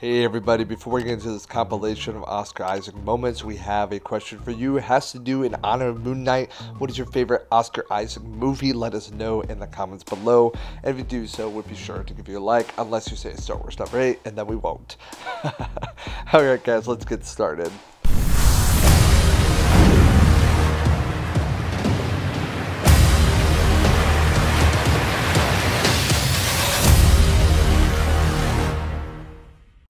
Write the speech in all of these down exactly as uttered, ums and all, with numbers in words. Hey everybody, before we get into this compilation of Oscar Isaac moments, we have a question for you. It has to do in honor of Moon Knight. What is your favorite Oscar Isaac movie? Let us know in the comments below. And if you do so, we'll be sure to give you a like, unless you say Star Wars number eight, and then we won't. Alright guys, let's get started.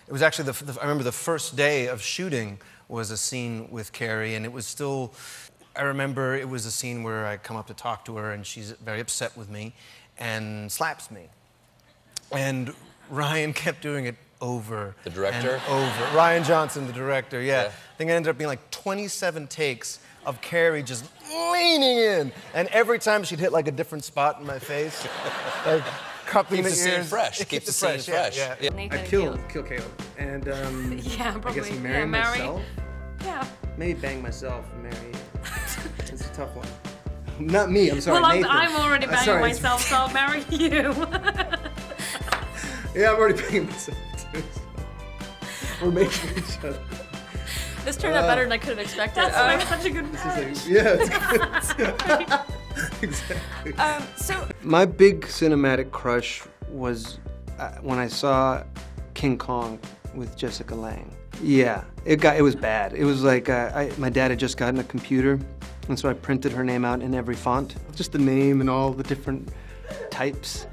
It was actually, the, the, I remember the first day of shooting was a scene with Carrie, and it was still, I remember it was a scene where I come up to talk to her, and she's very upset with me, and slaps me. And Ryan kept doing it over The director? And over. Ryan Johnson, the director, yeah. yeah. I think it ended up being like twenty-seven takes of Carrie just leaning in, and every time she'd hit like a different spot in my face. like, Keeps the, the scene fresh. Keeps the scene fresh. Yeah, yeah. Yeah. I killed, kill Caleb, and um, yeah, probably. I guess marry yeah, myself. Yeah. Maybe bang myself and marry. It's a tough one. Not me. I'm sorry. Well, Nathan. I'm already banging uh, sorry, myself, so I'll marry you. Yeah, I'm already banging myself too. So. We're making each other. This turned uh, out better than I could have expected. That's uh, such a good marriage. Like, yeah, it's good. Exactly. Um, so my big cinematic crush was uh, when I saw King Kong with Jessica Lange. Yeah, it got it was bad. It was like uh, I, my dad had just gotten a computer, and so I printed her name out in every font, just the name and all the different types.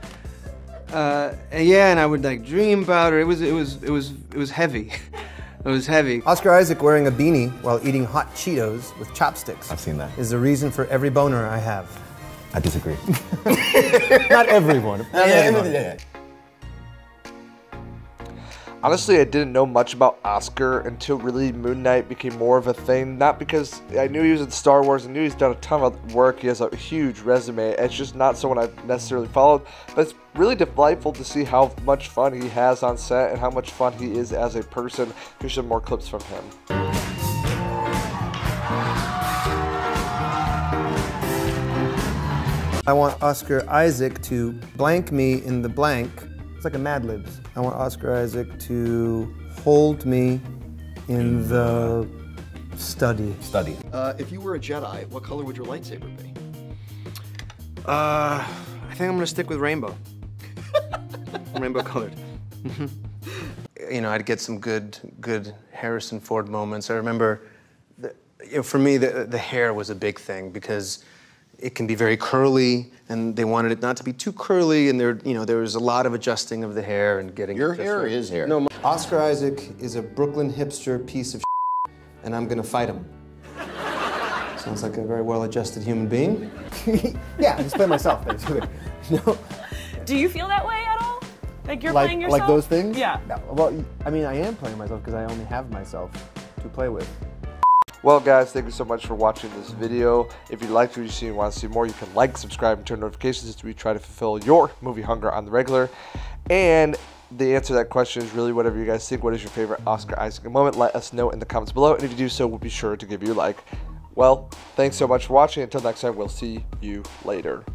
Uh, and yeah, and I would like dream about her. It was it was it was it was heavy. It was heavy. Oscar Isaac wearing a beanie while eating hot Cheetos with chopsticks. I've seen that. Is the reason for every boner I have. I disagree. Not everyone. Not yeah, everyone. Yeah, yeah. Honestly, I didn't know much about Oscar until really Moon Knight became more of a thing. Not because I knew he was in Star Wars, I knew he's done a ton of work, he has a huge resume. It's just not someone I've necessarily followed, but it's really delightful to see how much fun he has on set and how much fun he is as a person. Here's some more clips from him. I want Oscar Isaac to blank me in the blank. It's like a Mad Libs. I want Oscar Isaac to hold me in the study. Study. Uh, if you were a Jedi, what color would your lightsaber be? Uh, I think I'm gonna stick with rainbow. Rainbow colored. You know, I'd get some good, good Harrison Ford moments. I remember, the, you know, for me, the, the hair was a big thing because it can be very curly, and they wanted it not to be too curly, and there, you know, there was a lot of adjusting of the hair and getting your hair or his hair. No, my Oscar Isaac is a Brooklyn hipster piece of shit, and I'm gonna fight him. Sounds like a very well-adjusted human being. Yeah, I just play myself basically. No. Do you feel that way at all? Like you're like, playing yourself? Like those things? Yeah. No, well, I mean, I am playing myself because I only have myself to play with. Well guys, thank you so much for watching this video. If you liked what you see and want to see more, you can like, subscribe, and turn notifications as we try to fulfill your movie hunger on the regular. And the answer to that question is really whatever you guys think. What is your favorite Oscar Isaac moment? Let us know in the comments below, and if you do so, we'll be sure to give you a like. Well, thanks so much for watching. Until next time, we'll see you later.